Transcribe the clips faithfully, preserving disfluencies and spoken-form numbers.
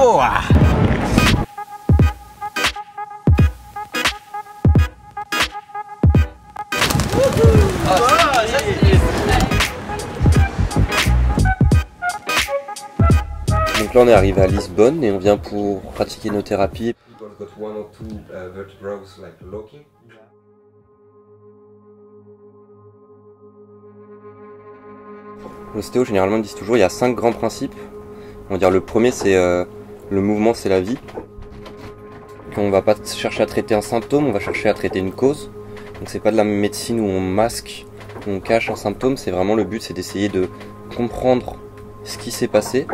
boa! Donc là on est arrivé à Lisbonne et on vient pour pratiquer nos thérapies. L'ostéo généralement ils disent toujours il y a cinq grands principes. On va dire le premier c'est euh, le mouvement c'est la vie. On ne va pas chercher à traiter un symptôme, on va chercher à traiter une cause. Donc c'est pas de la médecine où on masque, où on cache un symptôme, c'est vraiment le but c'est d'essayer de comprendre ce qui s'est passé,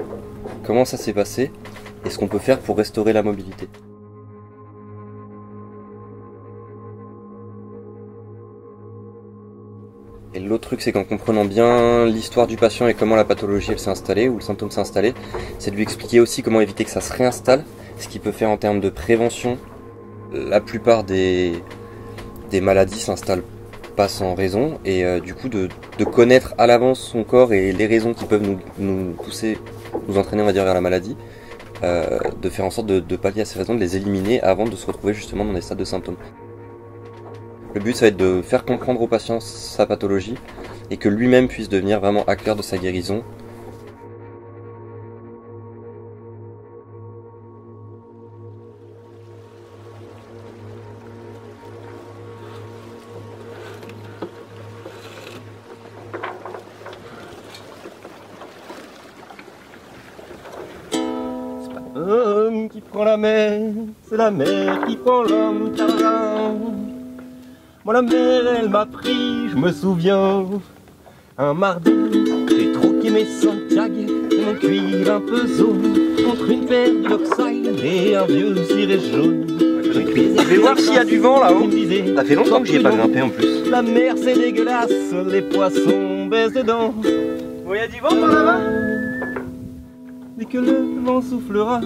comment ça s'est passé et ce qu'on peut faire pour restaurer la mobilité. Et l'autre truc, c'est qu'en comprenant bien l'histoire du patient et comment la pathologie elle s'est installée, ou le symptôme s'est installé, c'est de lui expliquer aussi comment éviter que ça se réinstalle, ce qu'il peut faire en termes de prévention. La plupart des, des maladies s'installent pas sans raison, et euh, du coup de, de connaître à l'avance son corps et les raisons qui peuvent nous, nous pousser, nous entraîner on va dire vers la maladie, euh, de faire en sorte de, de pallier à ces raisons, de les éliminer avant de se retrouver justement dans des stades de symptômes. Le but, ça va être de faire comprendre au patient sa pathologie et que lui-même puisse devenir vraiment acteur de sa guérison. C'est pas l'homme qui prend la mer, c'est la mer qui prend l'homme. Moi la mer elle m'a pris, je me souviens, un mardi, j'ai troqué mes Santiago et mon cuir un peu jaune contre une paire de Dockside et un vieux ciré jaune. Je vais voir s'il y a du vent là-haut, ça fait longtemps que j'y ai pas grimpé en plus. La mer c'est dégueulasse, les poissons baissent dedans. Bon y a du vent par là-bas. Dès que le vent soufflera,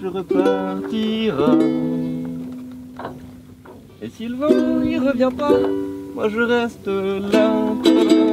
je repartirai. Et si le vent n'y revient pas, moi je reste là.